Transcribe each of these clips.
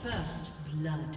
First blood.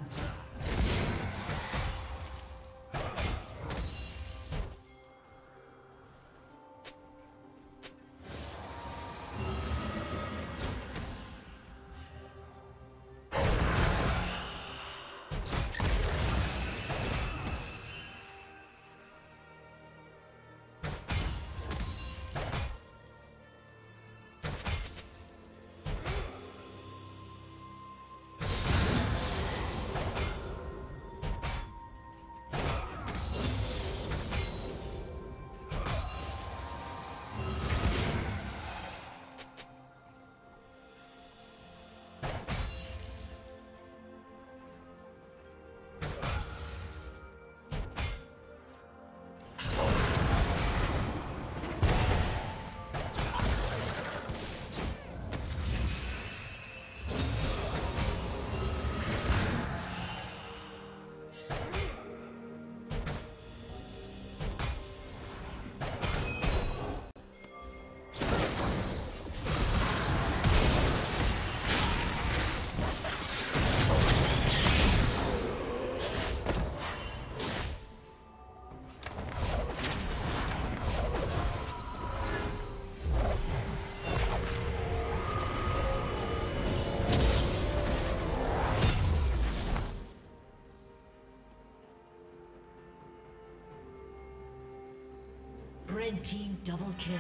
Red team double kill.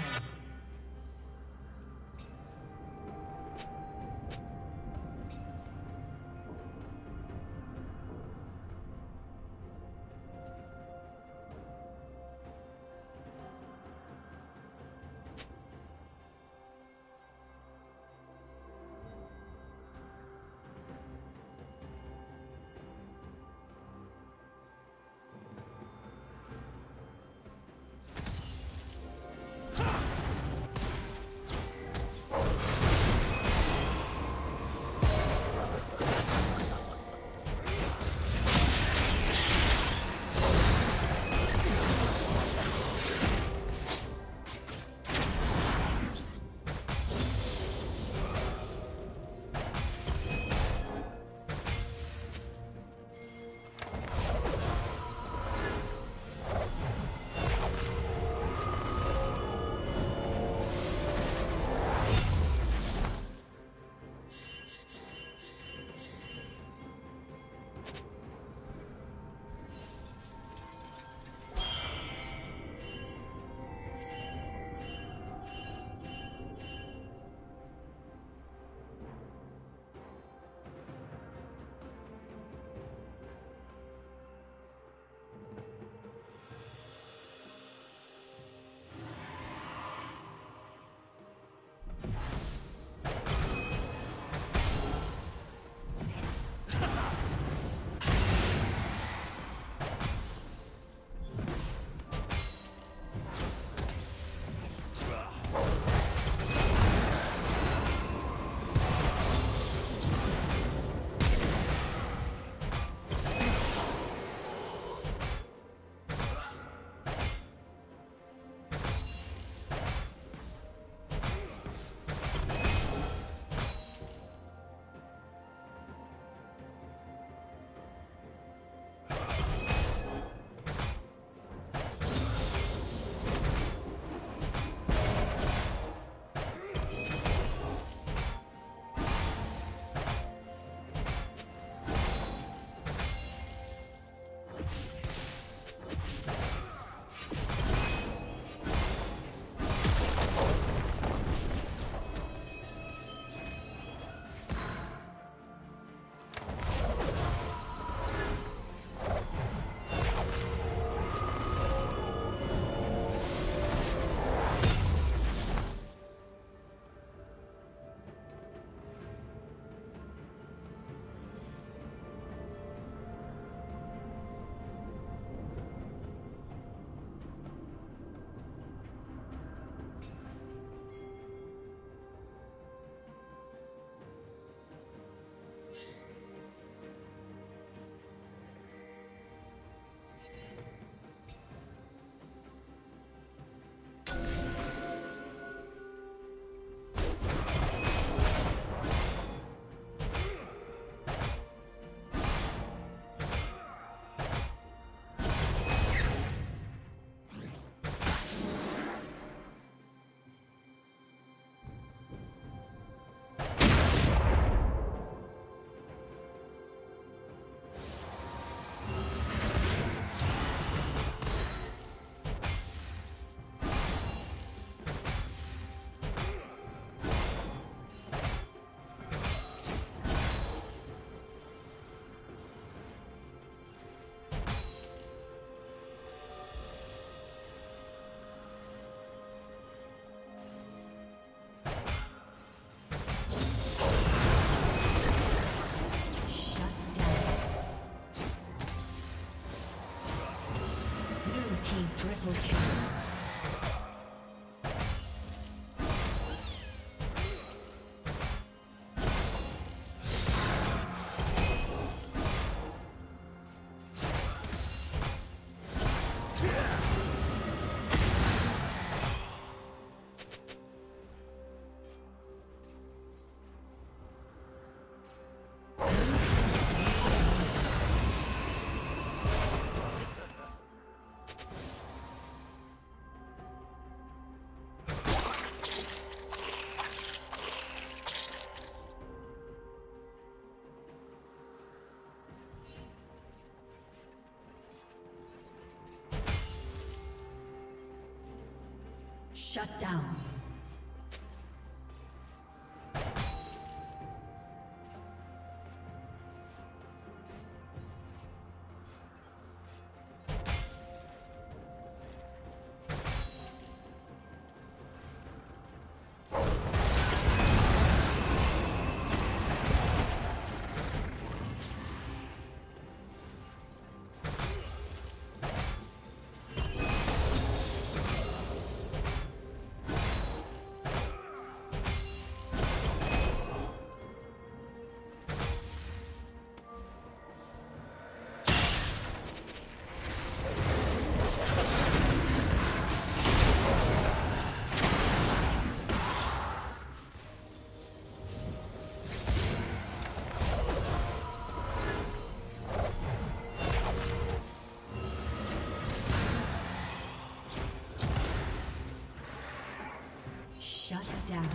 double kill. Shut down. Shut down.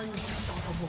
Unstoppable.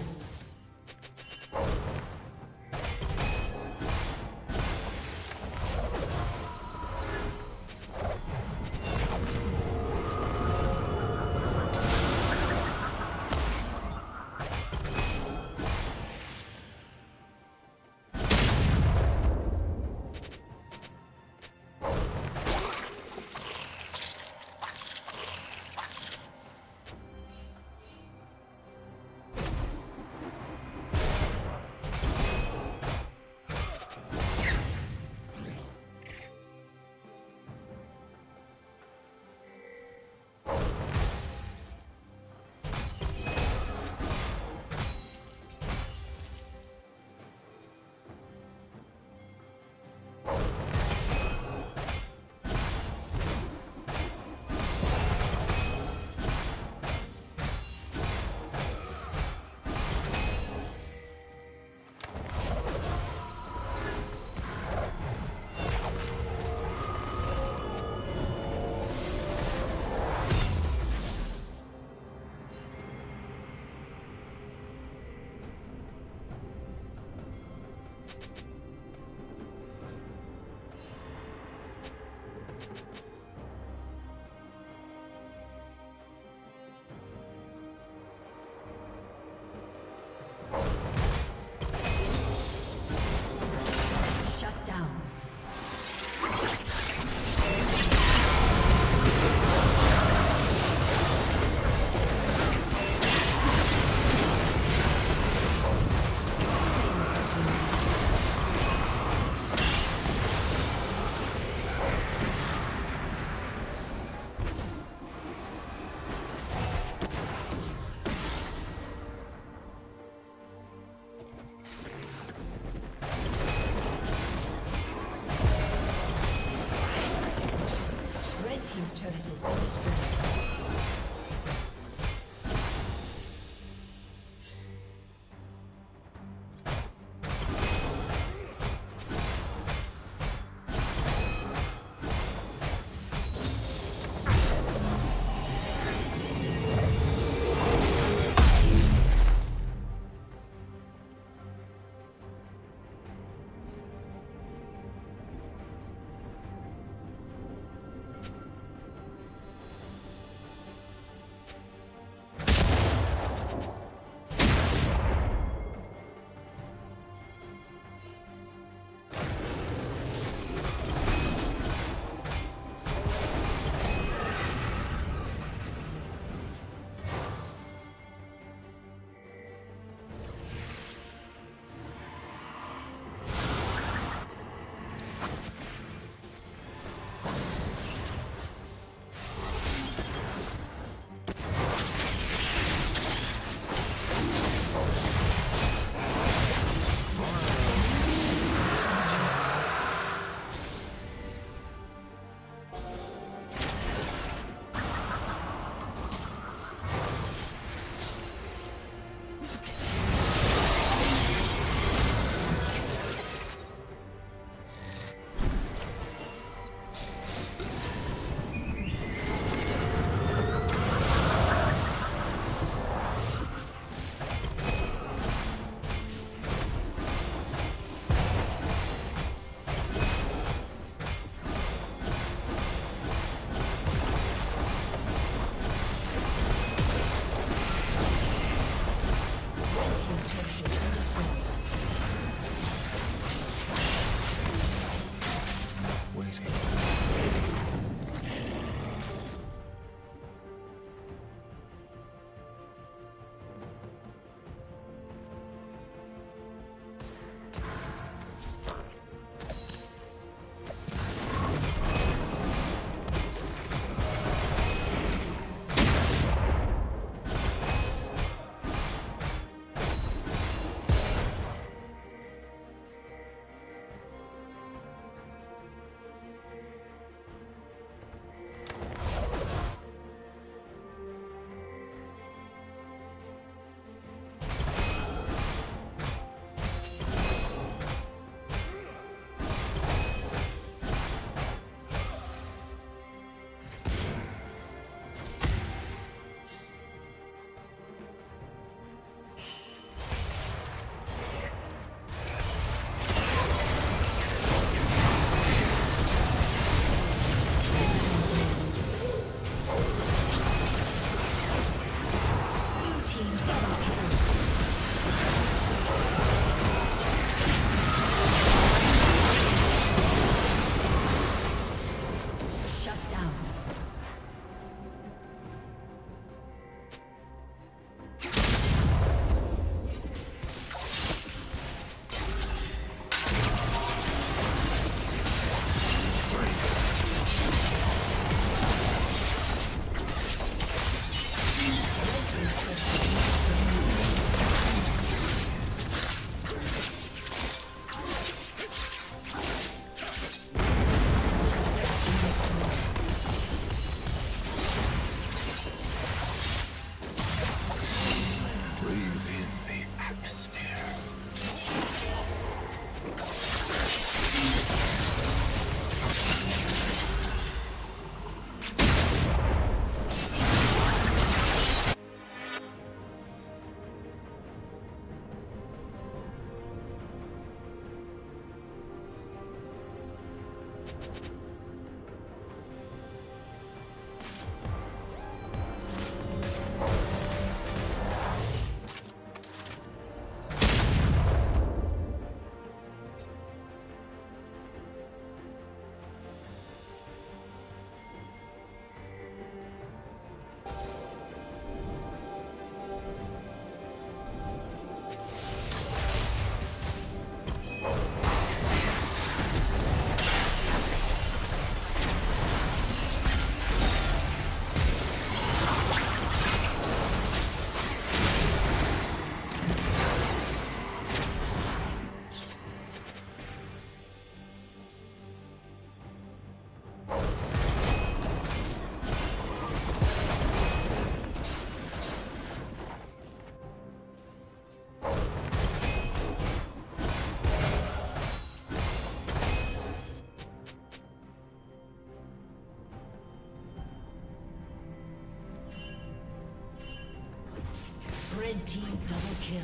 Red team double kill.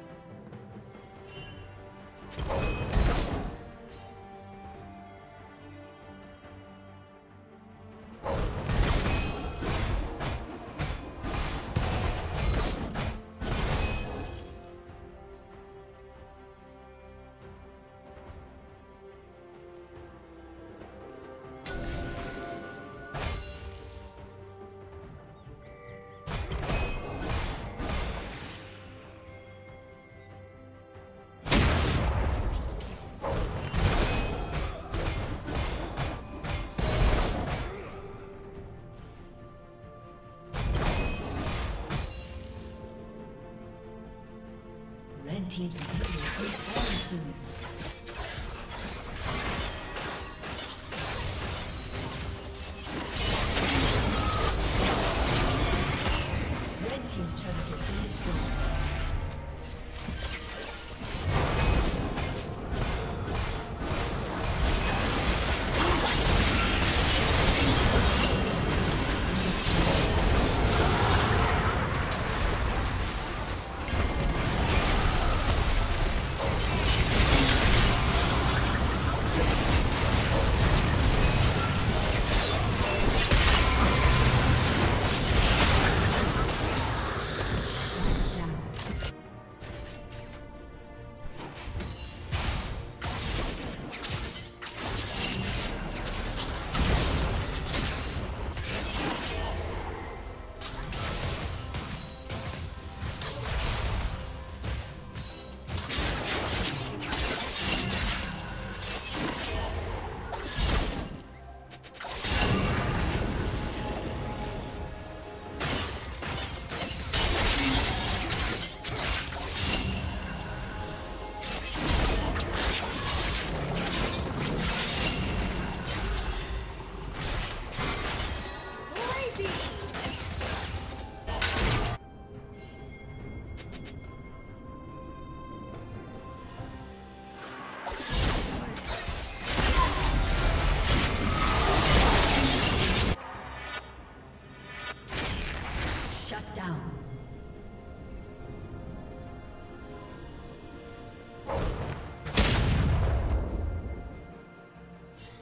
Teams are going to respond soon.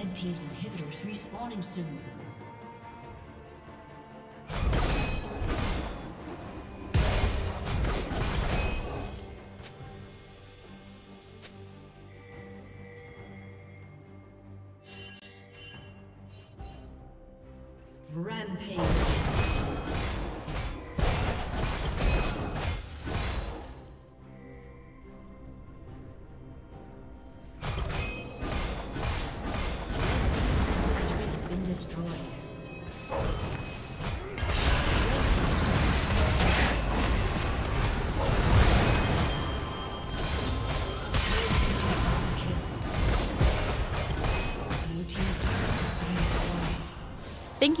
Red team's inhibitors respawning soon. Thank